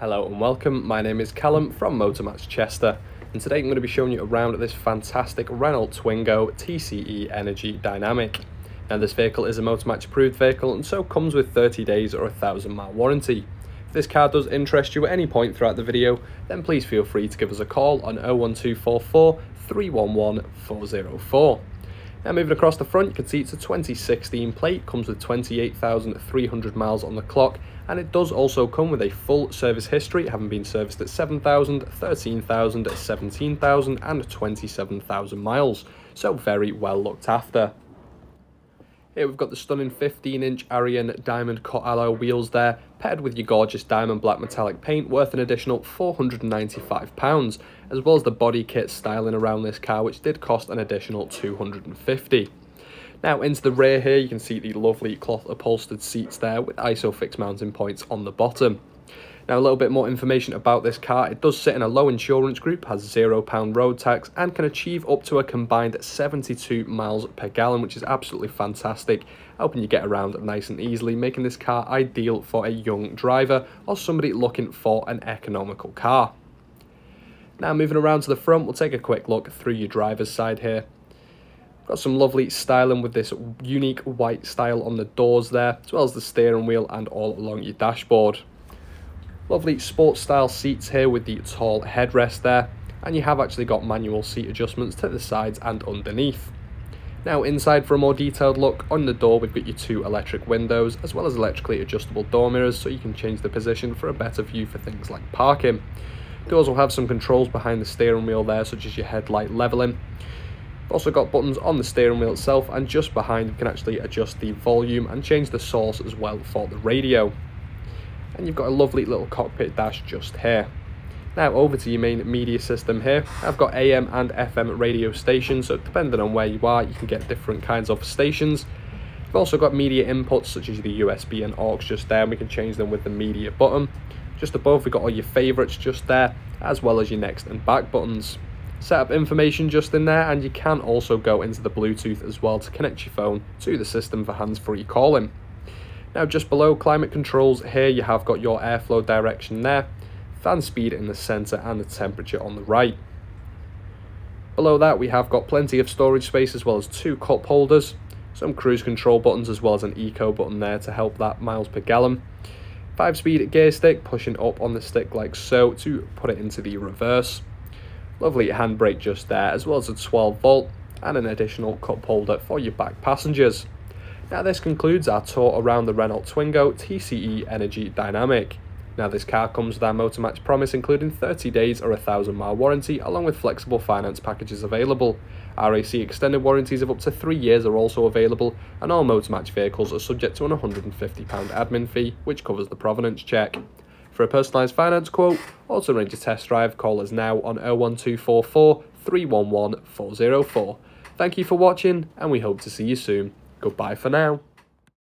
Hello and welcome, my name is Callum from Motor Match Chester, and today I'm going to be showing you around this fantastic Renault Twingo TCe Energy Dynamique. Now this vehicle is a Motor Match approved vehicle and so comes with 30 days or a 1,000 mile warranty. If this car does interest you at any point throughout the video, then please feel free to give us a call on 01244 311 404. Now moving across the front, you can see it's a 2016 plate, comes with 28,300 miles on the clock, and it does also come with a full service history, having been serviced at 7,000, 13,000, 17,000 and 27,000 miles, so very well looked after. Here we've got the stunning 15-inch Arion Diamond Cut alloy wheels there, paired with your gorgeous diamond black metallic paint, worth an additional £495, as well as the body kit styling around this car, which did cost an additional £250. Now into the rear here, you can see the lovely cloth upholstered seats there with ISOFIX mounting points on the bottom. Now a little bit more information about this car. It does sit in a low insurance group, has £0 road tax and can achieve up to a combined 72 miles per gallon, which is absolutely fantastic, helping you get around nice and easily, making this car ideal for a young driver or somebody looking for an economical car. Now moving around to the front, we'll take a quick look through your driver's side here. Got some lovely styling with this unique white style on the doors there, as well as the steering wheel and all along your dashboard. Lovely sports style seats here with the tall headrest there, and you have actually got manual seat adjustments to the sides and underneath. Now inside, for a more detailed look, on the door we've got your two electric windows as well as electrically adjustable door mirrors, so you can change the position for a better view for things like parking. Doors will have some controls behind the steering wheel there, such as your headlight leveling. Also got buttons on the steering wheel itself, and just behind you can actually adjust the volume and change the source as well for the radio. And you've got a lovely little cockpit dash just here. Now over to your main media system here. I've got AM and FM radio stations, so depending on where you are you can get different kinds of stations. You've also got media inputs such as the USB and AUX just there, and we can change them with the media button. Just above we've got all your favourites just there, as well as your next and back buttons. Setup information just in there, and you can also go into the Bluetooth as well to connect your phone to the system for hands-free calling. Now just below climate controls here, you have got your airflow direction there, fan speed in the centre and the temperature on the right. Below that we have got plenty of storage space as well as two cup holders, some cruise control buttons as well as an eco button there to help that miles per gallon. 5-speed gear stick, pushing up on the stick like so to put it into the reverse. Lovely handbrake just there, as well as a 12-volt and an additional cup holder for your back passengers. Now this concludes our tour around the Renault Twingo TCe Energy Dynamique. Now this car comes with our Motor Match promise, including 30 days or a 1,000 mile warranty, along with flexible finance packages available. RAC extended warranties of up to 3 years are also available, and all Motor Match vehicles are subject to an £150 admin fee, which covers the provenance check. For a personalised finance quote or to arrange a test drive, call us now on 01244 311 404. Thank you for watching, and we hope to see you soon. Goodbye for now.